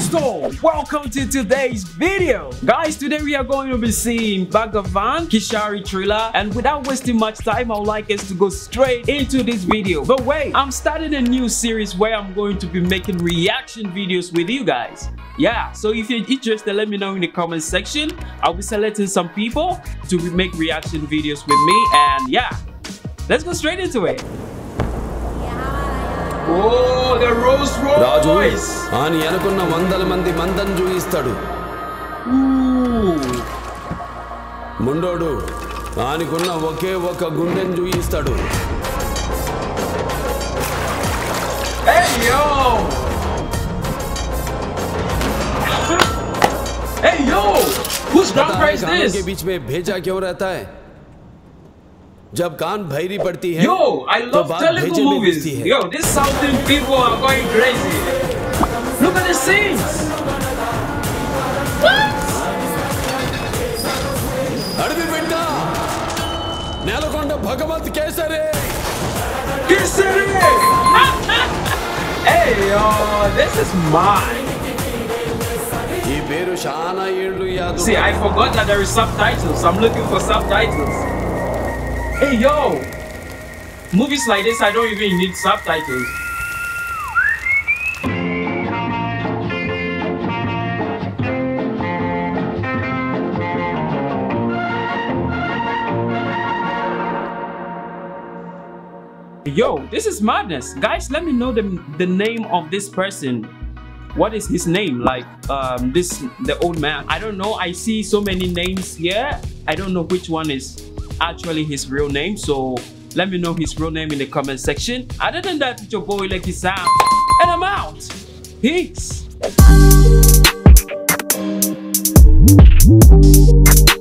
Soul. Welcome to today's video, guys. Today we are going to be seeing Bhagavanth Kesari thriller, and without wasting much time, I would like us to go straight into this video. But wait, I'm starting a new series where I'm going to be making reaction videos with you guys. Yeah, so if you're interested, let me know in the comment section. I'll be selecting some people to make reaction videos with me, and yeah, let's go straight into it. Oh, the Rolls Royce! Ani anukunna vandala mandi mandam jugistadu. Mundodu anikunna oke oka gundem jugistadu. Hey yo! Hey yo! Whose ground price this? के बीच में भेजा क्यों रहता है? जब कान भैरी पड़ती है तो बात भेजे में दिखती है। Yo, this Southern people are going crazy. Look at the scenes. అడవి బిడ్డ Nelakonda Bhagavanth kesari kesari. Hey yo, this is mine. ఈ పేరు షానా ఏళ్ళు యాదు. See, I forgot that there is subtitles. I'm looking for subtitles. Hey yo! Movies like this, I don't even need subtitles. Yo, this is madness. Guys, let me know the name of this person. What is his name? Like, the old man. I don't know. I see so many names here. I don't know which one is actually his real name, so let me know his real name in the comment section. Other than that, it's your boy Lucky Sam, and I'm out. Peace.